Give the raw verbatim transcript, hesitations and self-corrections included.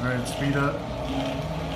Alright, speed up.